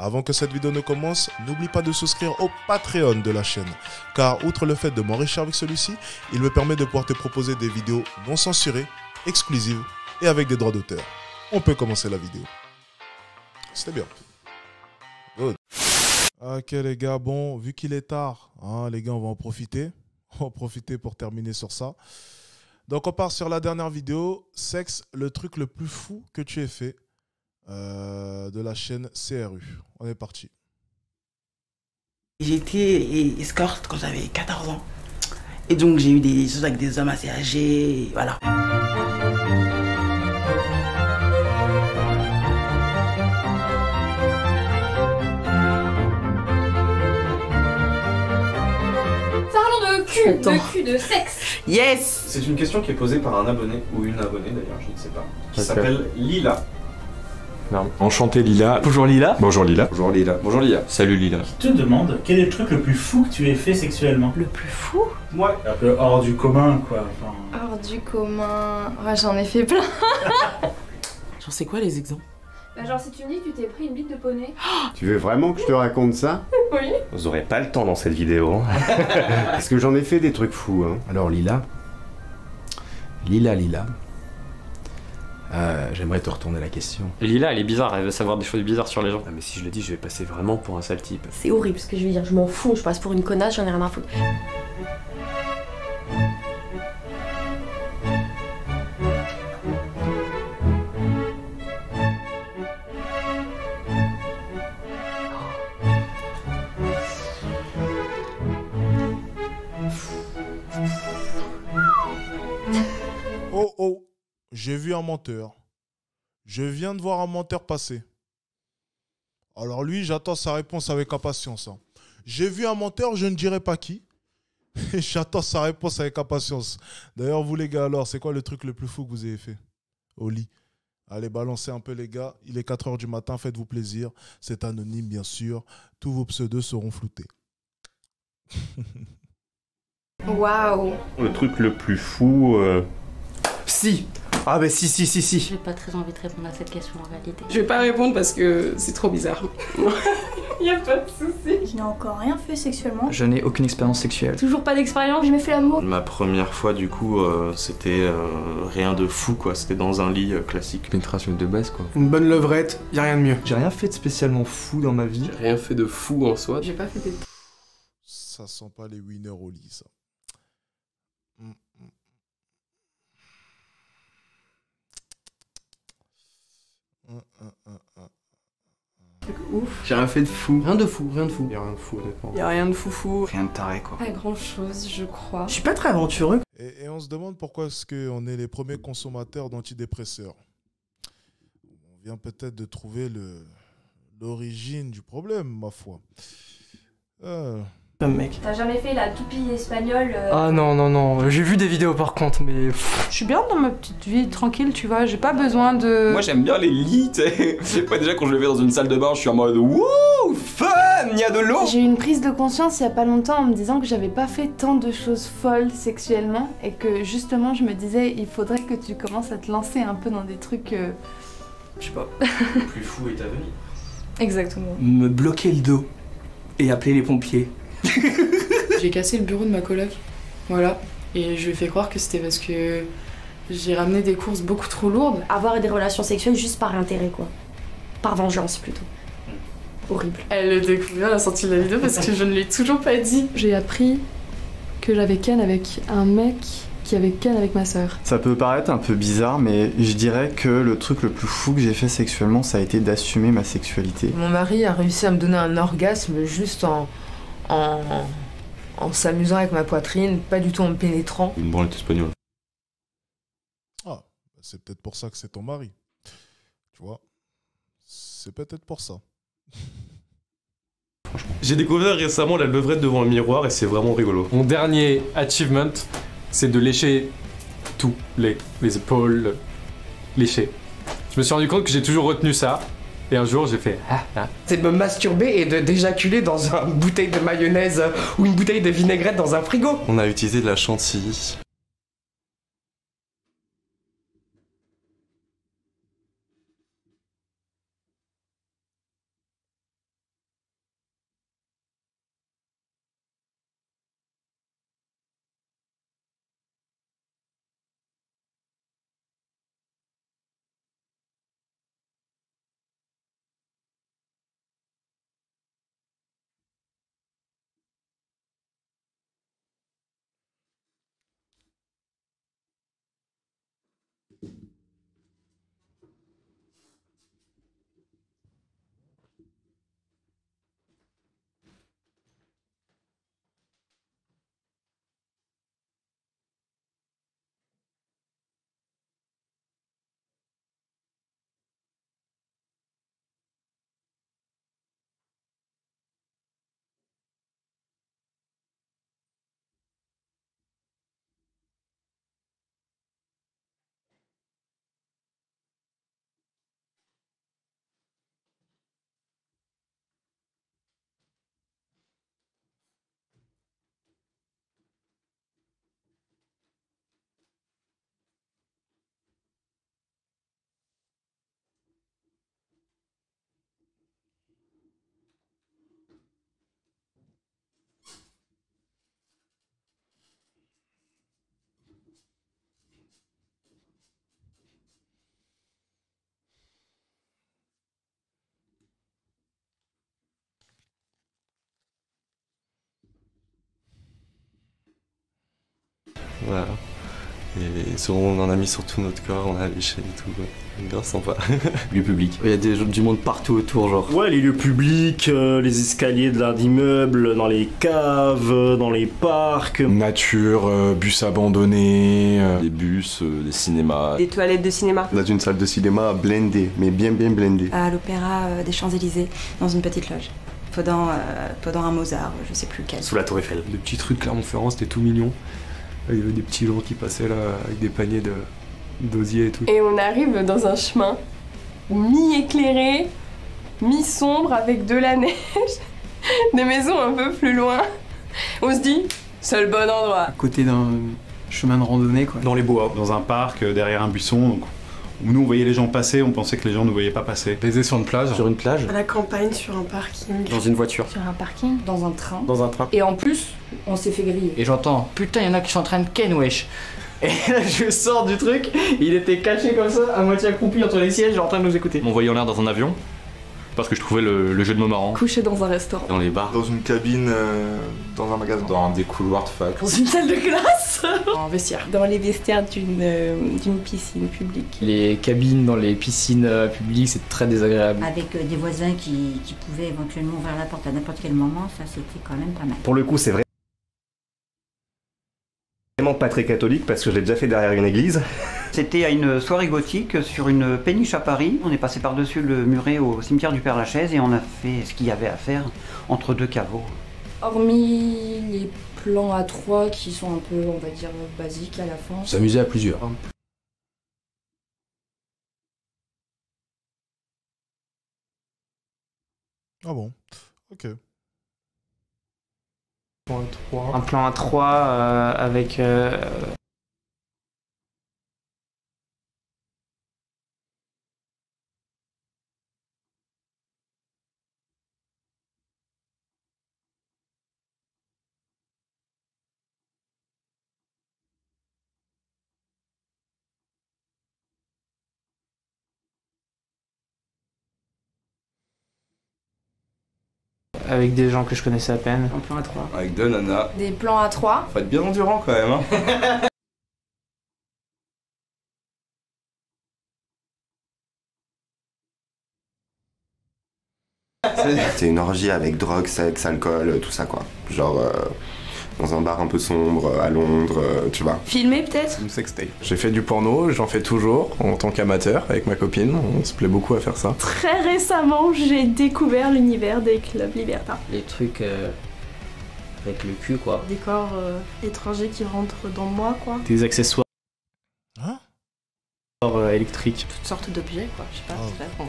Avant que cette vidéo ne commence, n'oublie pas de souscrire au Patreon de la chaîne, car outre le fait de m'enrichir avec celui-ci, il me permet de pouvoir te proposer des vidéos non censurées, exclusives et avec des droits d'auteur. On peut commencer la vidéo. C'était bien. Good. Ok les gars, bon, vu qu'il est tard, hein, les gars, on va en profiter. On va en profiter pour terminer sur ça. Donc on part sur la dernière vidéo, sexe, le truc le plus fou que tu aies fait de la chaîne CRU. On est parti. J'étais escorte quand j'avais 14 ans. Et donc j'ai eu des choses avec des hommes assez âgés, et voilà. De cul, de sexe. Yes. C'est une question qui est posée par un abonné, ou une abonnée d'ailleurs, je ne sais pas, qui s'appelle Lila. Non. Enchanté Lila. Bonjour Lila. Bonjour Lila. Bonjour Lila. Bonjour Lila. Salut Lila. Je te demande, quel est le truc le plus fou que tu aies fait sexuellement? Le plus fou? Ouais. Un peu hors du commun quoi. Enfin... Hors du commun... Ouais, j'en ai fait plein. Genre c'est quoi les exemples? Bah genre si tu me dis que tu t'es pris une bite de poney. Tu veux vraiment que je te raconte ça? Oui. Vous aurez pas le temps dans cette vidéo. Hein. Parce que j'en ai fait des trucs fous. Hein. Alors Lila, j'aimerais te retourner la question. Lila elle est bizarre, elle veut savoir des choses bizarres sur les gens. Ah, mais si je le dis je vais passer vraiment pour un sale type. C'est horrible ce que je vais dire, je m'en fous, je passe pour une connasse, j'en ai rien à foutre. Oh oh, j'ai vu un menteur. Je viens de voir un menteur passer. Alors lui, j'attends sa réponse avec impatience. Hein. J'ai vu un menteur, je ne dirai pas qui. J'attends sa réponse avec impatience. D'ailleurs, vous les gars, alors, c'est quoi le truc le plus fou que vous avez fait au lit? Allez, balancez un peu les gars. Il est 4 h du matin, faites-vous plaisir. C'est anonyme, bien sûr. Tous vos pseudos seront floutés. Waouh. Le truc le plus fou... Si. Ah bah si. J'ai pas très envie de répondre à cette question en réalité. Je vais pas répondre parce que c'est trop bizarre. Y a pas de souci. Je n'ai encore rien fait sexuellement. Je n'ai aucune expérience sexuelle. Toujours pas d'expérience, j'ai jamais fait l'amour. Ma première fois du coup, c'était rien de fou quoi, c'était dans un lit classique. Pénétration de base quoi. Une bonne levrette, y a rien de mieux. J'ai rien fait de spécialement fou dans ma vie. J'ai rien fait de fou en soi. J'ai pas fait de... Ça sent pas les winners au lit ça. Ouf. J'ai rien fait de fou. Rien de fou, rien de fou. Y'a rien de fou, honnêtement. Y'a rien de foufou. Rien de taré, quoi. Pas grand chose, je crois. Je suis pas très aventureux. Et on se demande pourquoi est-ce qu'on est les premiers consommateurs d'antidépresseurs. On vient peut-être de trouver l'origine du problème, ma foi. T'as jamais fait la toupie espagnole? Ah non, j'ai vu des vidéos par contre, mais... Je suis bien dans ma petite vie, tranquille, tu vois, j'ai pas besoin de... Moi j'aime bien les lits, t'sais. Pas déjà quand je le fais dans une salle de bain, je suis en mode wouh, fun, il y a de l'eau. J'ai eu une prise de conscience il y a pas longtemps en me disant que j'avais pas fait tant de choses folles sexuellement et que justement je me disais il faudrait que tu commences à te lancer un peu dans des trucs... Je sais pas. Le plus fou est aveugle. Exactement. Me bloquer le dos et appeler les pompiers. J'ai cassé le bureau de ma coloc, voilà, et je lui ai fait croire que c'était parce que j'ai ramené des courses beaucoup trop lourdes. Avoir des relations sexuelles juste par intérêt quoi, par vengeance plutôt. Horrible. Elle le découvert à la sortie de la vidéo parce que je ne l'ai toujours pas dit. J'ai appris que j'avais ken avec un mec qui avait ken avec ma sœur. Ça peut paraître un peu bizarre mais je dirais que le truc le plus fou que j'ai fait sexuellement ça a été d'assumer ma sexualité. Mon mari a réussi à me donner un orgasme juste en s'amusant avec ma poitrine, pas du tout en me pénétrant. Une branlette espagnole. Ah, c'est peut-être pour ça que c'est ton mari. Tu vois, c'est peut-être pour ça. J'ai découvert récemment la levrette devant le miroir et c'est vraiment rigolo. Mon dernier achievement, c'est de lécher tous les épaules léchées. Je me suis rendu compte que j'ai toujours retenu ça. Et un jour, j'ai fait c'est de me masturber et d'éjaculer dans une bouteille de mayonnaise ou une bouteille de vinaigrette dans un frigo. On a utilisé de la chantilly. Voilà. Et souvent on en a mis sur tout notre corps, on a léché et tout. Grave sympa. Lieu public. Il y a du monde partout autour, genre. Ouais, les lieux publics, les escaliers de l'immeuble, dans les caves, dans les parcs. Nature, bus abandonnés, des bus, des cinémas. Des toilettes de cinéma. Dans une salle de cinéma blindée, mais bien blindée. À l'opéra des Champs-Élysées, dans une petite loge. Pendant un Mozart, je sais plus quel. Sous la tour Eiffel. Des petits trucs Clermont-Ferrand, c'était tout mignon. Il y avait des petits gens qui passaient là avec des paniers de d'osier et tout. Et on arrive dans un chemin mi-éclairé, mi-sombre avec de la neige, des maisons un peu plus loin. On se dit, c'est le bon endroit. À côté d'un chemin de randonnée, quoi. Dans les bois, dans un parc, derrière un buisson. Donc, nous, on voyait les gens passer, on pensait que les gens ne voyaient pas passer. Baiser sur une plage. Sur une plage. À la campagne, sur un parking. Dans une voiture. Sur un parking. Dans un train. Dans un train. Et en plus, on s'est fait griller. Et j'entends, putain, il y en a qui sont en train de ken, wesh. Et là, je sors du truc, il était caché comme ça, à moitié accroupi entre les sièges, en train de nous écouter. On voyait en l'air dans un avion, parce que je trouvais le jeu de mots marrant. Couché dans un restaurant. Dans les bars. Dans une cabine, dans un magasin. Dans des couloirs de fac. Dans une salle de classe. En vestiaire. Dans les vestiaires d'une piscine publique. Les cabines dans les piscines publiques, c'est très désagréable. Avec des voisins qui pouvaient éventuellement ouvrir la porte à n'importe quel moment, ça c'était quand même pas mal. Pour le coup, c'est vrai. Pas très catholique parce que je l'ai déjà fait derrière une église. C'était à une soirée gothique sur une péniche à Paris. On est passé par-dessus le muret au cimetière du Père Lachaise et on a fait ce qu'il y avait à faire entre deux caveaux. Hormis les plans à trois qui sont un peu, on va dire, basiques à la fin. S'amuser à plusieurs. Ah bon, ok. Un plan à 3 avec... Avec des gens que je connaissais à peine. Un plan à 3. Avec deux nanas. Des plans à 3. Faut être bien endurant quand même, hein. C'est une orgie avec drogue, sexe, alcool, tout ça quoi. Genre dans un bar un peu sombre, à Londres, tu vois. Filmer peut-être. Une sextape. J'ai fait du porno, j'en fais toujours, en tant qu'amateur, avec ma copine, on se plaît beaucoup à faire ça. Très récemment, j'ai découvert l'univers des clubs libertins. Les trucs avec le cul, quoi. Des corps étrangers qui rentrent dans moi, quoi. Des accessoires. Hein, électriques. Toutes sortes d'objets, quoi, je sais pas, oh. C'est vrai, bon.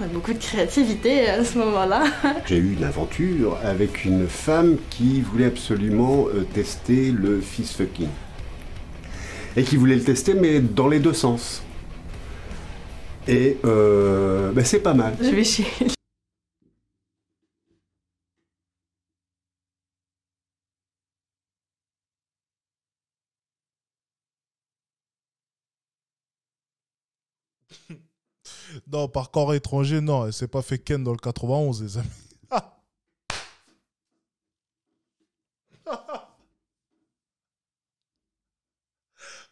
On a beaucoup de créativité à ce moment-là. J'ai eu une aventure avec une femme qui voulait absolument tester le fist fucking. Et qui voulait le tester, mais dans les deux sens. Et bah c'est pas mal. Je vais chier. Non, par corps étranger, non, elle s'est pas fait ken dans le 91, les amis.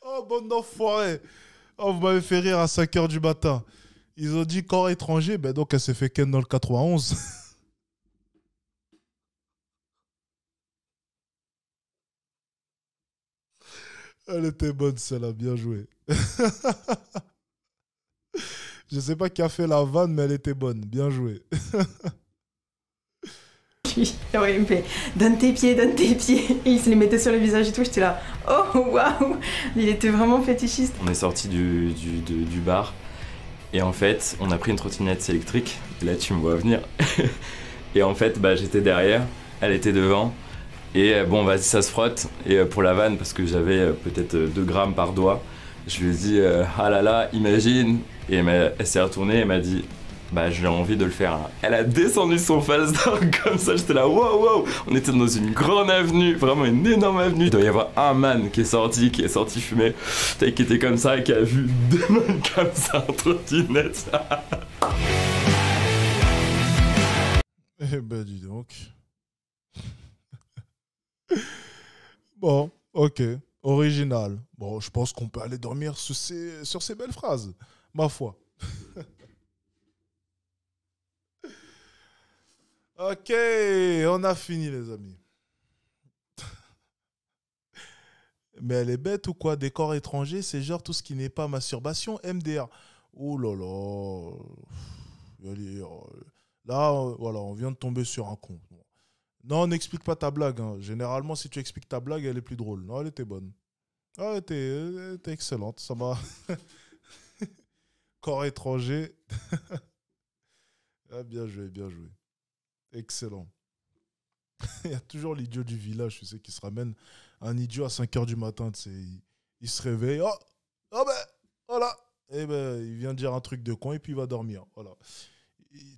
Oh, bon enfoiré. Oh, vous m'avez fait rire à 5 h du matin. Ils ont dit corps étranger, ben donc elle s'est fait ken dans le 91. Elle était bonne, celle-là, bien jouée. Je sais pas qui a fait la vanne, mais elle était bonne. Bien joué. Oui, il me fait « donne tes pieds ». Et il se les mettait sur le visage et tout, j'étais là « oh, waouh ». Il était vraiment fétichiste. On est sorti du bar et en fait, on a pris une trottinette électrique. Là, tu me vois venir. Et en fait, bah, j'étais derrière, elle était devant. Et bon, vas-y, ça se frotte. Et pour la vanne, parce que j'avais peut-être 2 grammes par doigt, je lui ai dit « ah là là, imagine ». Et elle s'est retournée et m'a dit « bah j'ai envie de le faire là ». Elle a descendu son face comme ça, j'étais là « wow wow ». On était dans une grande avenue, vraiment une énorme avenue. Il doit y avoir un man qui est sorti fumer, qui était comme ça et qui a vu 2 man comme ça en trottinette. Eh ben dis donc. Bon, ok. original. Bon, je pense qu'on peut aller dormir sur ces belles phrases, ma foi. Ok, on a fini, les amis. Mais elle est bête ou quoi? Des corps étrangers, c'est genre tout ce qui n'est pas masturbation, MDR. Oh là là. Là, voilà, on vient de tomber sur un con. Non, n'explique pas ta blague. Hein. Généralement, si tu expliques ta blague, elle est plus drôle. Non, elle était bonne. Elle était excellente. Ça m'a... Corps étranger. Ah, bien joué, bien joué. Excellent. Il y a toujours l'idiot du village, tu sais, qui se ramène. Un idiot à 5 h du matin, tu sais, il se réveille. Oh ben, voilà. Et ben, il vient dire un truc de con et puis il va dormir. Voilà.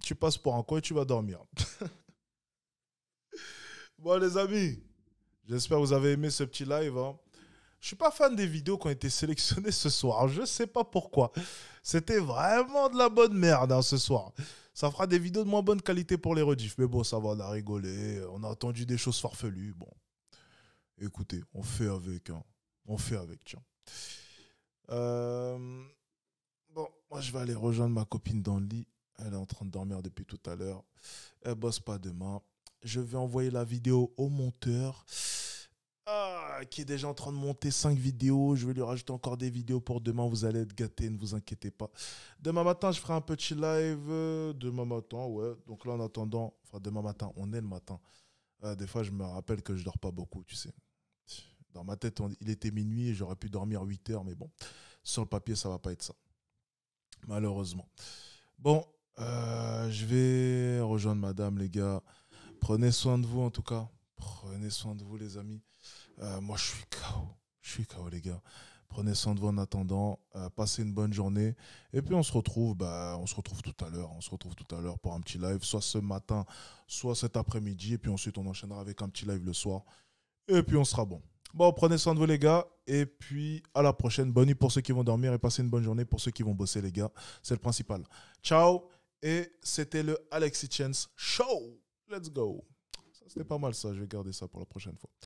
Tu passes pour un con et tu vas dormir. Bon, les amis, j'espère que vous avez aimé ce petit live. Hein. Je ne suis pas fan des vidéos qui ont été sélectionnées ce soir. Je ne sais pas pourquoi. C'était vraiment de la bonne merde, hein, ce soir. Ça fera des vidéos de moins bonne qualité pour les rediffs. Mais bon, ça va, on a rigolé. On a entendu des choses farfelues. Bon, écoutez, on fait avec. Hein. On fait avec, tiens. Bon, moi, je vais aller rejoindre ma copine dans le lit. Elle est en train de dormir depuis tout à l'heure. Elle ne bosse pas demain. Je vais envoyer la vidéo au monteur. Ah, qui est déjà en train de monter 5 vidéos. Je vais lui rajouter encore des vidéos pour demain. Vous allez être gâtés, ne vous inquiétez pas. Demain matin, je ferai un petit live. Demain matin, ouais. Donc là, en attendant, enfin, demain matin, on est le matin. Des fois, je me rappelle que je ne dors pas beaucoup, tu sais. Dans ma tête, il était minuit et j'aurais pu dormir 8 heures. Mais bon, sur le papier, ça ne va pas être ça. Malheureusement. Bon, je vais rejoindre madame, les gars. Prenez soin de vous, en tout cas. Prenez soin de vous, les amis. Moi, je suis KO. Je suis KO, les gars. Prenez soin de vous en attendant. Passez une bonne journée. Et puis, on se retrouve tout à l'heure. On se retrouve tout à l'heure pour un petit live, soit ce matin, soit cet après-midi. Et puis ensuite, on enchaînera avec un petit live le soir. Et puis, on sera bon. Bon, prenez soin de vous, les gars. Et puis, à la prochaine. Bonne nuit pour ceux qui vont dormir. Et passez une bonne journée pour ceux qui vont bosser, les gars. C'est le principal. Ciao. Et c'était le Alex Hitchens Show. Let's go. C'était pas mal ça, je vais garder ça pour la prochaine fois.